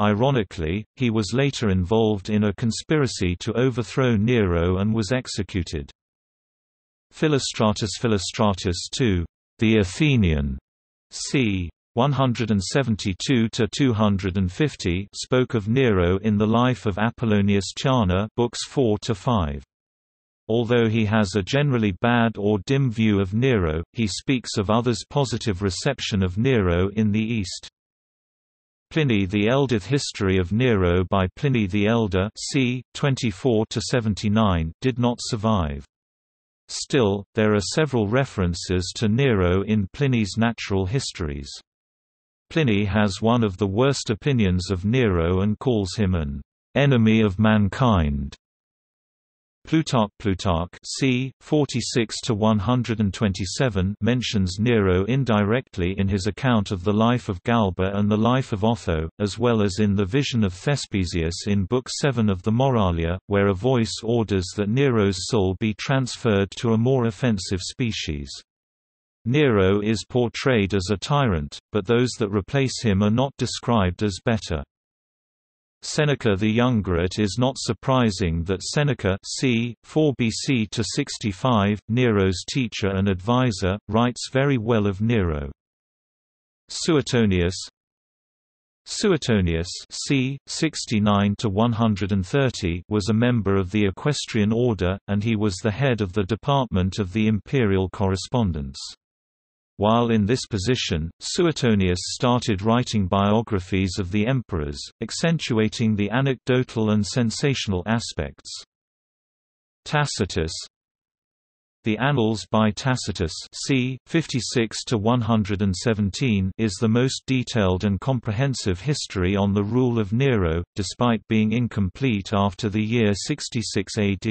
Ironically, he was later involved in a conspiracy to overthrow Nero and was executed. Philostratus. Philostratus II, the Athenian, c. 172–250 spoke of Nero in The Life of Apollonius Charna, books 4–5. Although he has a generally bad or dim view of Nero, he speaks of others' positive reception of Nero in the East. Pliny the Elder. History of Nero by Pliny the Elder c. 24–79 did not survive. Still, there are several references to Nero in Pliny's natural histories. Pliny has one of the worst opinions of Nero and calls him an enemy of mankind. Plutarch. Plutarch c. 46–127 mentions Nero indirectly in his account of the life of Galba and the life of Otho, as well as in the vision of Thespesius in Book 7 of the Moralia, where a voice orders that Nero's soul be transferred to a more offensive species. Nero is portrayed as a tyrant, but those that replace him are not described as better. Seneca the Younger. It is not surprising that Seneca c. 4 BC to 65, Nero's teacher and advisor, writes very well of Nero. Suetonius. Suetonius c. 69–130 was a member of the Equestrian Order, and he was the head of the Department of the Imperial Correspondence. While in this position, Suetonius started writing biographies of the emperors, accentuating the anecdotal and sensational aspects. Tacitus. The Annals by Tacitus c. 56–117 is the most detailed and comprehensive history on the rule of Nero, despite being incomplete after the year 66 AD.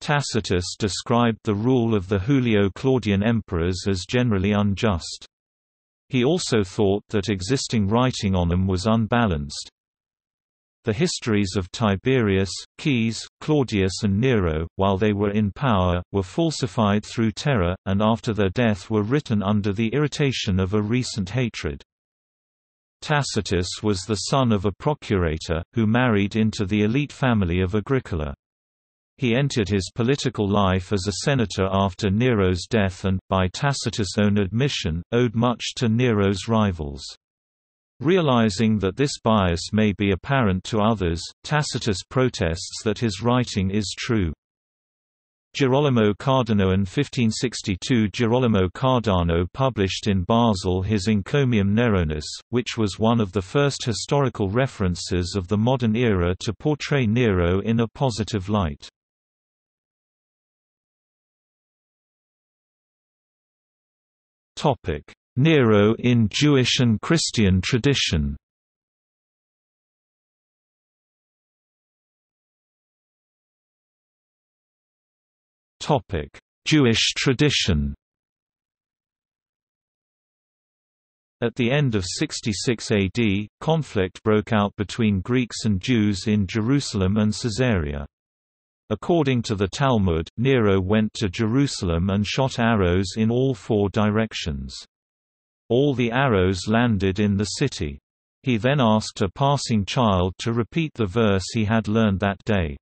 Tacitus described the rule of the Julio-Claudian emperors as generally unjust. He also thought that existing writing on them was unbalanced. The histories of Tiberius, Caesar, Claudius and Nero, while they were in power, were falsified through terror, and after their death were written under the irritation of a recent hatred. Tacitus was the son of a procurator, who married into the elite family of Agricola. He entered his political life as a senator after Nero's death and, by Tacitus' own admission, owed much to Nero's rivals. Realizing that this bias may be apparent to others, Tacitus protests that his writing is true. Girolamo Cardano. In 1562 Girolamo Cardano published in Basel his Encomium Neronis, which was one of the first historical references of the modern era to portray Nero in a positive light. Nero in Jewish and Christian tradition. Jewish tradition. At the end of 66 AD, conflict broke out between Greeks and Jews in Jerusalem and Caesarea. According to the Talmud, Nero went to Jerusalem and shot arrows in all four directions. All the arrows landed in the city. He then asked a passing child to repeat the verse he had learned that day.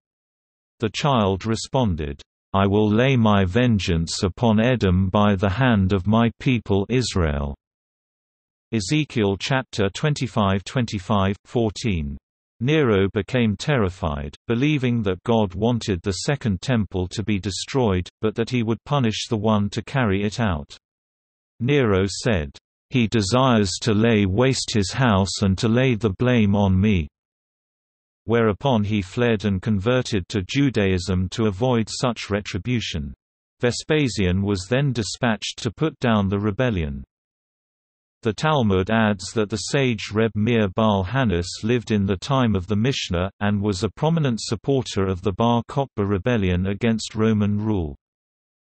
The child responded, "I will lay my vengeance upon Edom by the hand of my people Israel." Ezekiel chapter 25:25-14. Nero became terrified, believing that God wanted the Second Temple to be destroyed, but that he would punish the one to carry it out. Nero said, "He desires to lay waste his house and to lay the blame on me." Whereupon he fled and converted to Judaism to avoid such retribution. Vespasian was then dispatched to put down the rebellion. The Talmud adds that the sage Reb Meir Baal Hanus lived in the time of the Mishnah, and was a prominent supporter of the Bar Kokhba rebellion against Roman rule.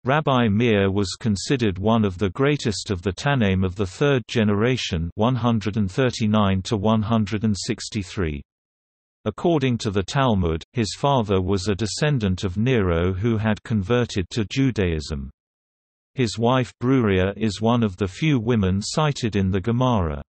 Rabbi Meir was considered one of the greatest of the Tanaim of the third generation 139–163. According to the Talmud, his father was a descendant of Nero who had converted to Judaism. His wife Bruria is one of the few women cited in the Gemara.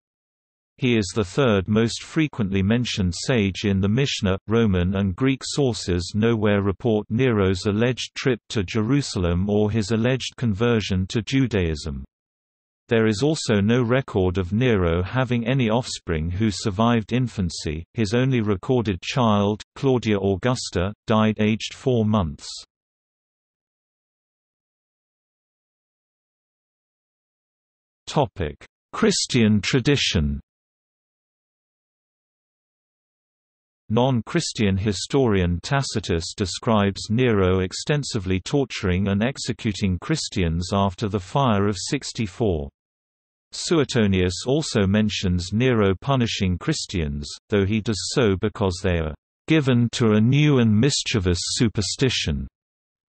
He is the third most frequently mentioned sage in the Mishnah. Roman and Greek sources nowhere report Nero's alleged trip to Jerusalem or his alleged conversion to Judaism. There is also no record of Nero having any offspring who survived infancy. His only recorded child, Claudia Augusta, died aged 4 months. Topic: Christian tradition. Non-Christian historian Tacitus describes Nero extensively torturing and executing Christians after the fire of 64. Suetonius also mentions Nero punishing Christians, though he does so because they are "given to a new and mischievous superstition,"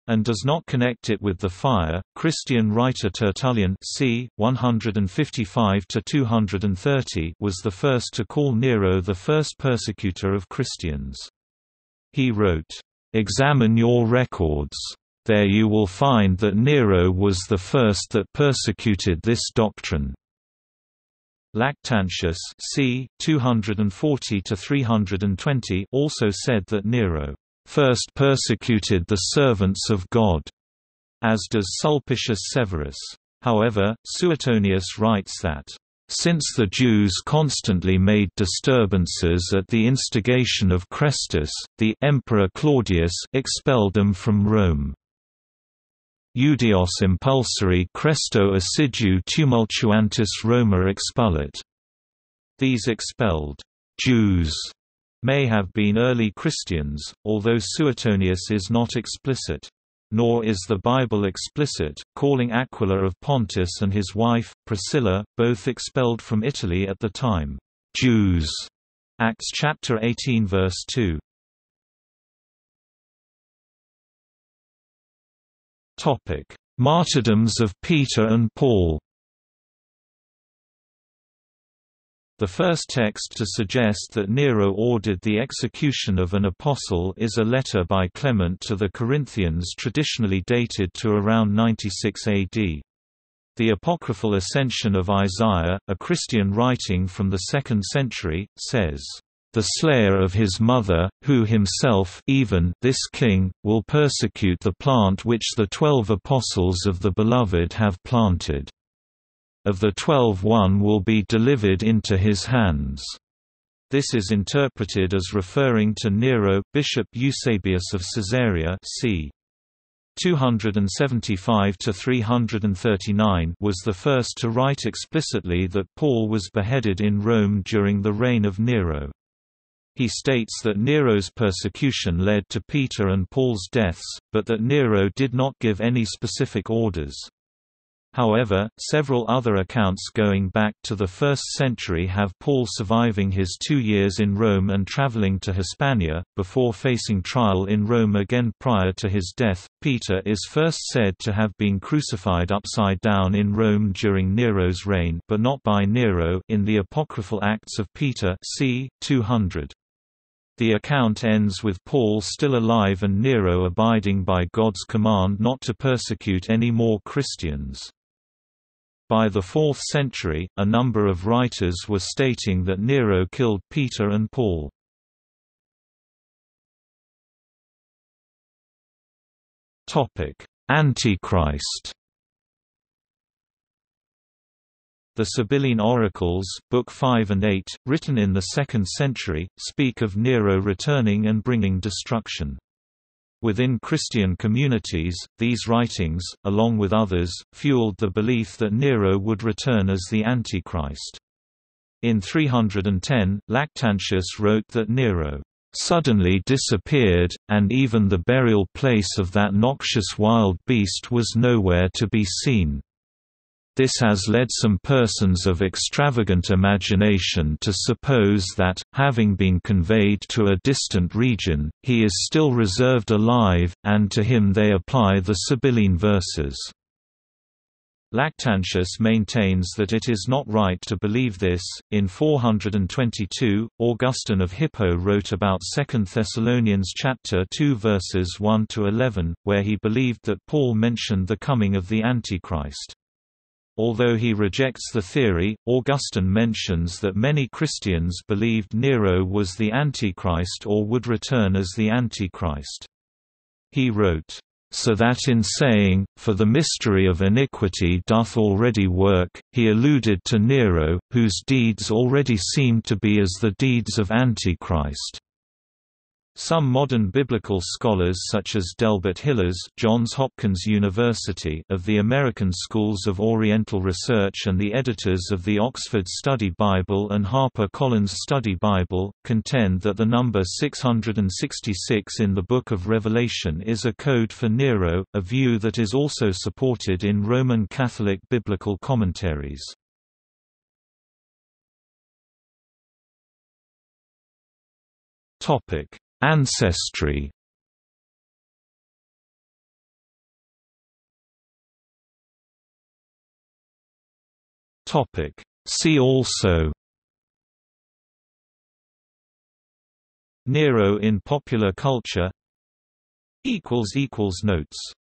and does not connect it with the fire. Christian writer Tertullian c. 155–230 was the first to call Nero the first persecutor of Christians. He wrote, "Examine your records. There you will find that Nero was the first that persecuted this doctrine." Lactantius c. 240–320 also said that Nero first persecuted the servants of God, as does Sulpicius Severus. However, Suetonius writes that, "Since the Jews constantly made disturbances at the instigation of Crestus, the Emperor Claudius expelled them from Rome. Iudios impulsori Cresto assidu tumultuantis Roma expullit." These expelled Jews may have been early Christians, although Suetonius is not explicit. nor is the Bible explicit, calling Aquila of Pontus and his wife, Priscilla, both expelled from Italy at the time, Jews. Acts chapter 18 verse 2. Topic: Martyrdoms of Peter and Paul. The first text to suggest that Nero ordered the execution of an apostle is a letter by Clement to the Corinthians traditionally dated to around 96 AD. The apocryphal Ascension of Isaiah, a Christian writing from the 2nd century, says, "The slayer of his mother, who himself, even this king, will persecute the plant which the 12 apostles of the beloved have planted. Of the 12 one will be delivered into his hands." This is interpreted as referring to Nero. Bishop Eusebius of Caesarea, c. 275–339, was the first to write explicitly that Paul was beheaded in Rome during the reign of Nero. He states that Nero's persecution led to Peter and Paul's deaths, but that Nero did not give any specific orders. However, several other accounts going back to the 1st century have Paul surviving his 2 years in Rome and traveling to Hispania, before facing trial in Rome again prior to his death. Peter is first said to have been crucified upside down in Rome during Nero's reign, but not by Nero, in the apocryphal Acts of Peter, c. 200. The account ends with Paul still alive and Nero abiding by God's command not to persecute any more Christians. By the 4th century, a number of writers were stating that Nero killed Peter and Paul. Antichrist. The Sibylline Oracles, Book 5 and 8, written in the 2nd century, speak of Nero returning and bringing destruction. Within Christian communities, these writings, along with others, fueled the belief that Nero would return as the Antichrist. In 310, Lactantius wrote that Nero suddenly disappeared, and even the burial place of that noxious wild beast was nowhere to be seen. This has led some persons of extravagant imagination to suppose that, having been conveyed to a distant region, he is still reserved alive, and to him they apply the Sibylline verses. Lactantius maintains that it is not right to believe this. In 422, Augustine of Hippo wrote about 2 Thessalonians chapter 2 verses 1 to 11, where he believed that Paul mentioned the coming of the Antichrist. Although he rejects the theory, Augustine mentions that many Christians believed Nero was the Antichrist or would return as the Antichrist. He wrote, "So that in saying, 'For the mystery of iniquity doth already work,' he alluded to Nero, whose deeds already seemed to be as the deeds of Antichrist." Some modern biblical scholars such as Delbert Hillers, Johns Hopkins University, of the American Schools of Oriental Research and the editors of the Oxford Study Bible and Harper Collins Study Bible, contend that the number 666 in the Book of Revelation is a code for Nero, a view that is also supported in Roman Catholic biblical commentaries. Ancestry. See also: Nero in popular culture. Notes